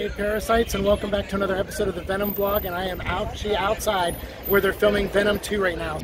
Hey Parasites, and welcome back to another episode of the Venom Vlog, and I am outside where they're filming Venom 2 right now.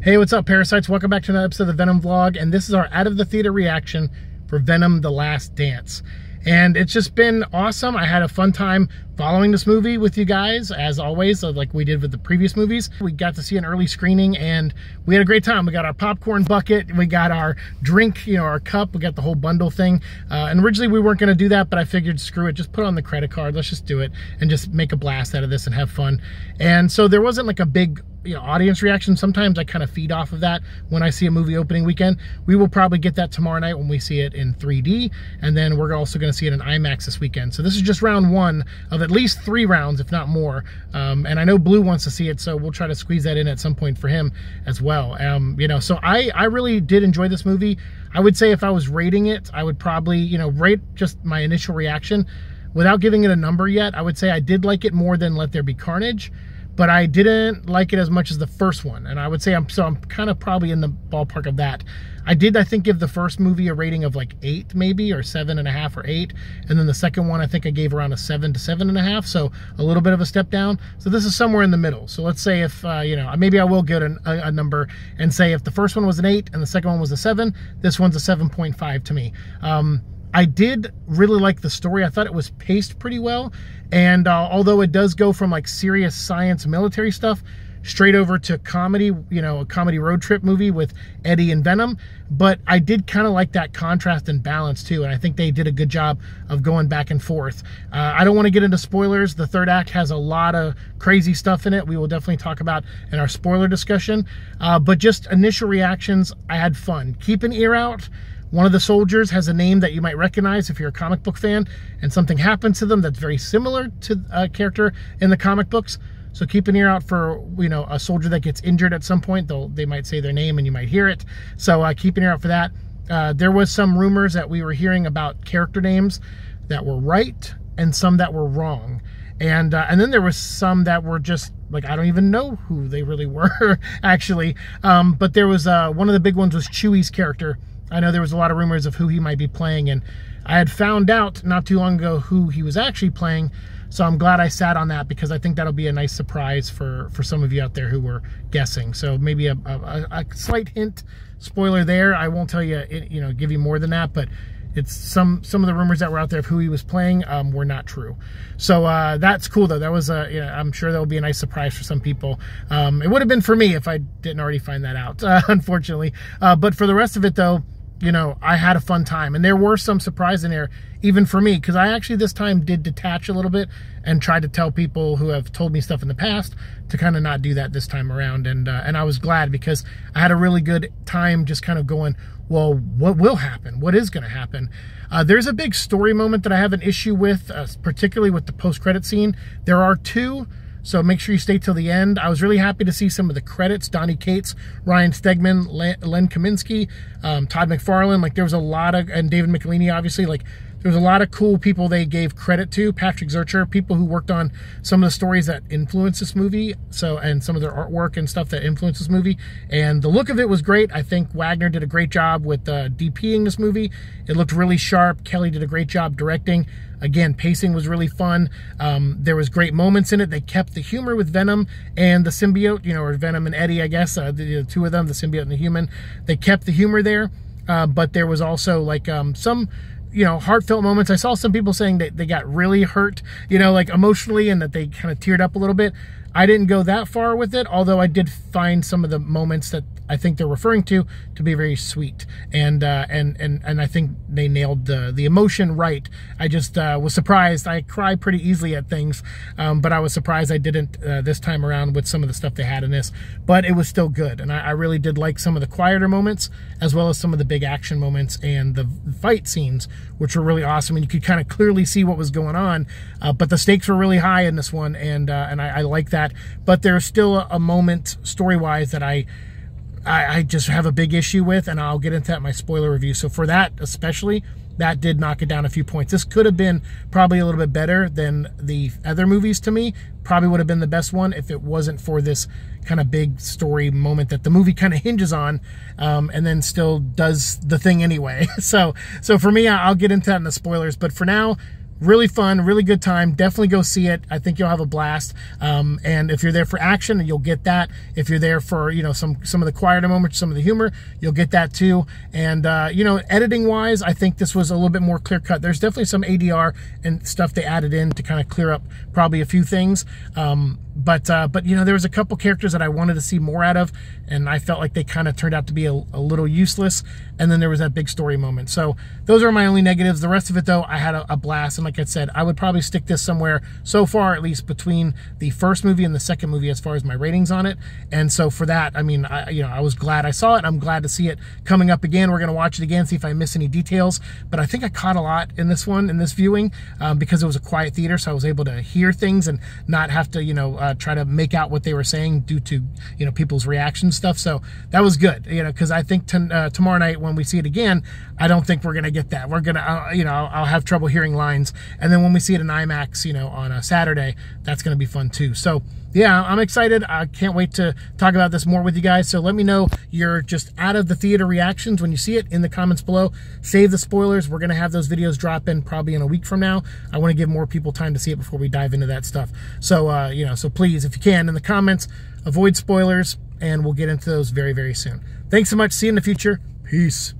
Hey, what's up Parasites? Welcome back to another episode of the Venom Vlog, and this is our out of the theater reaction for Venom The Last Dance. And it's just been awesome. I had a fun time following this movie with you guys, as always, like we did with the previous movies. We got to see an early screening and we had a great time. We got our popcorn bucket, we got our drink, you know, our cup, we got the whole bundle thing. And originally we weren't gonna do that, but I figured, screw it, just put on the credit card, let's just do it and just make a blast out of this and have fun. And so there wasn't like a big, you know, audience reaction. Sometimes I kind of feed off of that when I see a movie opening weekend. We will probably get that tomorrow night when we see it in 3D, and then we're also going to see it in IMAX this weekend. So this is just round one of at least three rounds, if not more. And I know Blue wants to see it, so we'll try to squeeze that in at some point for him as well. You know, so I really did enjoy this movie. I would say if I was rating it, I would probably, you know, rate just my initial reaction without giving it a number yet. I would say I did like it more than Let There Be Carnage, but I didn't like it as much as the first one. And I would say I'm kind of probably in the ballpark of that. I think give the first movie a rating of like 8 maybe, or 7.5 or 8. And then the second one, I think I gave around a 7 to 7.5. So a little bit of a step down. So this is somewhere in the middle. So let's say if, you know, maybe I will get a number and say if the first one was an 8 and the second one was a 7, this one's a 7.5 to me. I did really like the story. I thought it was paced pretty well. And although it does go from like serious science military stuff straight over to comedy, you know, a comedy road trip movie with Eddie and Venom, but I did kind of like that contrast and balance too, and I think they did a good job of going back and forth. I don't want to get into spoilers. The third act has a lot of crazy stuff in it. We will definitely talk about in our spoiler discussion, but just initial reactions, I had fun. Keep an ear out. One of the soldiers has a name that you might recognize if you're a comic book fan, and something happens to them that's very similar to a character in the comic books. So keep an ear out for, you know, a soldier that gets injured at some point. They might say their name and you might hear it. So keep an ear out for that. There was some rumors that we were hearing about character names that were right and some that were wrong. And then there was some that were just like, I don't even know who they really were, actually. But there was one of the big ones was Chewie's character. I know there was a lot of rumors of who he might be playing, and I had found out not too long ago who he was actually playing, so I'm glad I sat on that because I think that'll be a nice surprise for some of you out there who were guessing. So maybe a slight hint, spoiler there. I won't tell you, you know, give you more than that, but it's some of the rumors that were out there of who he was playing were not true. So that's cool though. That was you know, I'm sure that'll be a nice surprise for some people. It would have been for me if I didn't already find that out, unfortunately. But for the rest of it though, you know, I had a fun time, and there were some surprises in there, even for me, because I actually this time did detach a little bit and tried to tell people who have told me stuff in the past to kind of not do that this time around, and I was glad because I had a really good time just kind of going, well, what will happen? What is going to happen? There's a big story moment that I have an issue with, particularly with the post-credit scene. There are two. So make sure you stay till the end. I was really happy to see some of the credits. Donnie Cates, Ryan Stegman, Len Kaminsky, Todd McFarlane. Like there was a lot of, and David McLeany, obviously, like there was a lot of cool people they gave credit to. Patrick Zuercher, people who worked on some of the stories that influenced this movie. So, and some of their artwork and stuff that influenced this movie. And the look of it was great. I think Wagner did a great job with DPing this movie. It looked really sharp. Kelly did a great job directing. Again, pacing was really fun. There was great moments in it. They kept the humor with Venom and the symbiote, you know, or Venom and Eddie, I guess, the two of them, the symbiote and the human. They kept the humor there, but there was also like some, you know, heartfelt moments. I saw some people saying that they got really hurt, you know, like emotionally, and that they kind of teared up a little bit. I didn't go that far with it, although I did find some of the moments that I think they're referring to be very sweet, and I think they nailed the emotion right. I just was surprised. I cry pretty easily at things, but I was surprised I didn't this time around with some of the stuff they had in this. But it was still good, and I really did like some of the quieter moments as well as some of the big action moments and the fight scenes, which were really awesome, and you could kind of clearly see what was going on. But the stakes were really high in this one, and I like that. But there's still a moment story-wise that I just have a big issue with, and I'll get into that in my spoiler review. So for that especially, that did knock it down a few points. This could have been probably a little bit better than the other movies to me, probably would have been the best one if it wasn't for this kind of big story moment that the movie kind of hinges on, and then still does the thing anyway. So for me, I'll get into that in the spoilers, but for now, really fun, really good time. Definitely go see it. I think you'll have a blast. And if you're there for action, you'll get that. If you're there for, you know, some of the quieter moments, some of the humor, you'll get that too. And, you know, editing-wise, I think this was a little bit more clear-cut. There's definitely some ADR and stuff they added in to kind of clear up probably a few things. But you know, there was a couple characters that I wanted to see more out of, and I felt like they kind of turned out to be a little useless. And then there was that big story moment. So those are my only negatives. The rest of it, though, I had a blast. And like I said, I would probably stick this somewhere, so far at least, between the first movie and the second movie as far as my ratings on it. And so for that, I mean, I was glad I saw it. I'm glad to see it coming up again. We're going to watch it again, see if I miss any details. But I think I caught a lot in this one, in this viewing, because it was a quiet theater, so I was able to hear things and not have to, you know, try to make out what they were saying due to, you know, people's reaction stuff. So that was good, you know, because I think tomorrow night when we see it again, I don't think we're going to get that. We're going to, you know, I'll have trouble hearing lines. And then when we see it in IMAX, you know, on a Saturday, that's going to be fun too. So yeah, I'm excited. I can't wait to talk about this more with you guys. So let me know your just out of the theater reactions when you see it in the comments below. Save the spoilers. We're going to have those videos drop in probably in a week from now. I want to give more people time to see it before we dive into that stuff. So, you know, so please, if you can, in the comments, avoid spoilers, and we'll get into those very, very soon. Thanks so much. See you in the future. Peace.